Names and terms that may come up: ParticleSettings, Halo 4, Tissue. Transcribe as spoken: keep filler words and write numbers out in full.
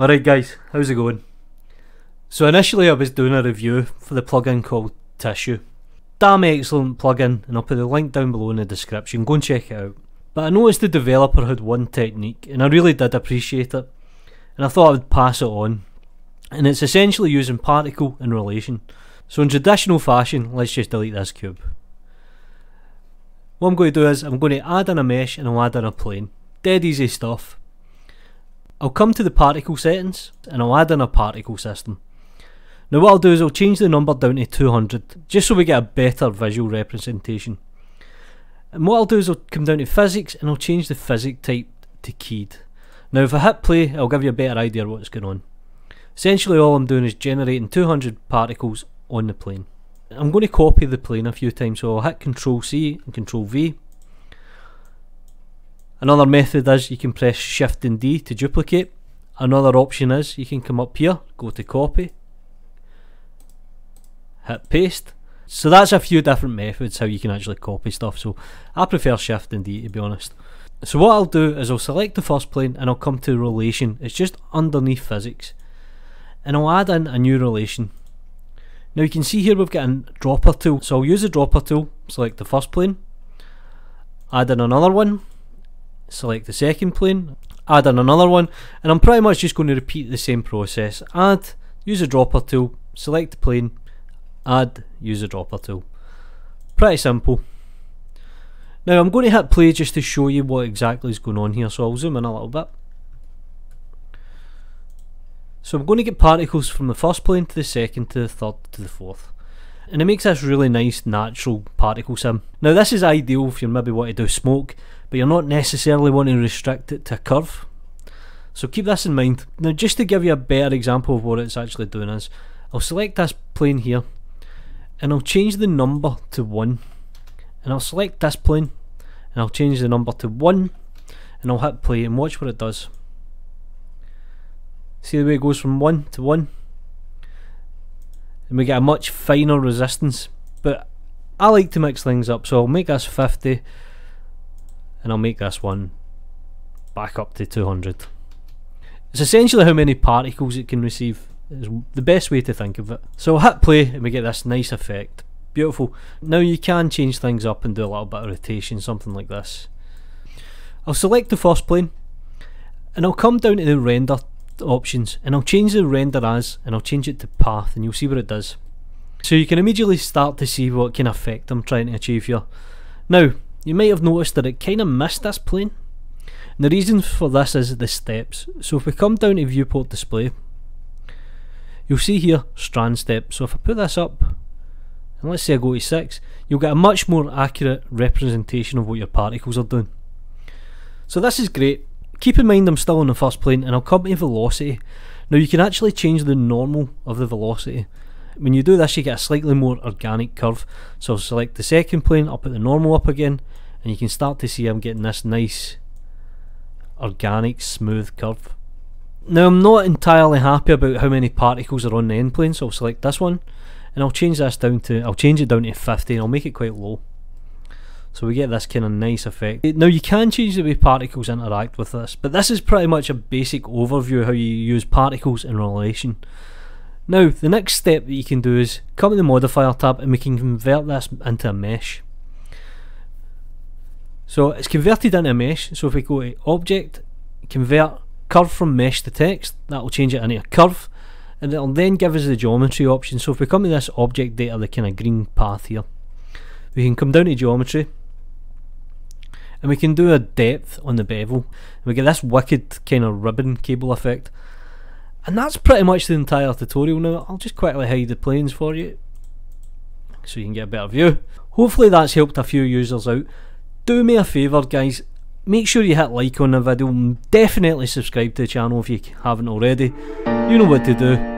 Alright guys, how's it going? So initially I was doing a review for the plugin called Tissue. Damn excellent plugin, and I'll put the link down below in the description, go and check it out. But I noticed the developer had one technique, and I really did appreciate it, and I thought I would pass it on. And it's essentially using particle and relation. So in traditional fashion, let's just delete this cube. What I'm going to do is, I'm going to add in a mesh and I'll add in a plane. Dead easy stuff. I'll come to the particle settings and I'll add in a particle system. Now what I'll do is I'll change the number down to two hundred, just so we get a better visual representation. And what I'll do is I'll come down to physics and I'll change the physics type to keyed. Now if I hit play, it'll give you a better idea of what's going on. Essentially all I'm doing is generating two hundred particles on the plane. I'm going to copy the plane a few times, so I'll hit control C and control V. Another method is you can press shift and D to duplicate. Another option is you can come up here, go to copy, hit paste. So that's a few different methods how you can actually copy stuff, so I prefer shift and D to be honest. So what I'll do is I'll select the first plane and I'll come to relation, it's just underneath physics. And I'll add in a new relation. Now you can see here we've got a dropper tool, so I'll use the dropper tool, select the first plane, add in another one, select the second plane, add in another one, and I'm pretty much just going to repeat the same process. Add, use the dropper tool, select the plane, add, use the dropper tool. Pretty simple. Now I'm going to hit play just to show you what exactly is going on here, so I'll zoom in a little bit. So I'm going to get particles from the first plane to the second to the third to the fourth. And it makes this really nice natural particle sim. Now this is ideal if you maybe want to do smoke, but you're not necessarily wanting to restrict it to a curve. So keep this in mind. Now just to give you a better example of what it's actually doing is, I'll select this plane here and I'll change the number to one. And I'll select this plane and I'll change the number to one and I'll hit play and watch what it does. See the way it goes from one to one, and we get a much finer resistance, but I like to mix things up, so I'll make this fifty and I'll make this one back up to two hundred. It's essentially how many particles it can receive is the best way to think of it. So I'll hit play and we get this nice effect, beautiful. Now you can change things up and do a little bit of rotation, something like this. I'll select the first plane and I'll come down to the render options and I'll change the render as and I'll change it to path, and you'll see what it does. So you can immediately start to see what kind of effect I'm trying to achieve here. Now you might have noticed that it kind of missed this plane, and the reason for this is the steps. So if we come down to viewport display, you'll see here strand step. So if I put this up and let's say I go to six, you'll get a much more accurate representation of what your particles are doing. So this is great. Keep in mind I'm still on the first plane and I'll come to velocity. Now you can actually change the normal of the velocity. When you do this you get a slightly more organic curve. So I'll select the second plane, I'll put the normal up again, and you can start to see I'm getting this nice organic smooth curve. Now I'm not entirely happy about how many particles are on the end plane, so I'll select this one and I'll change this down to, I'll change it down to fifty and I'll make it quite low. So we get this kind of nice effect. Now you can change the way particles interact with this, but this is pretty much a basic overview of how you use particles in relation. Now the next step that you can do is come to the modifier tab and we can convert this into a mesh. So it's converted into a mesh, so if we go to object, convert curve from mesh to text, that will change it into a curve, and it'll then give us the geometry option. So if we come to this object data, the kind of green path here, we can come down to geometry and we can do a depth on the bevel and we get this wicked kind of ribbon cable effect. And that's pretty much the entire tutorial. Now I'll just quickly hide the planes for you so you can get a better view. Hopefully that's helped a few users out. Do me a favour guys, make sure you hit like on the video and definitely subscribe to the channel if you haven't already. You know what to do.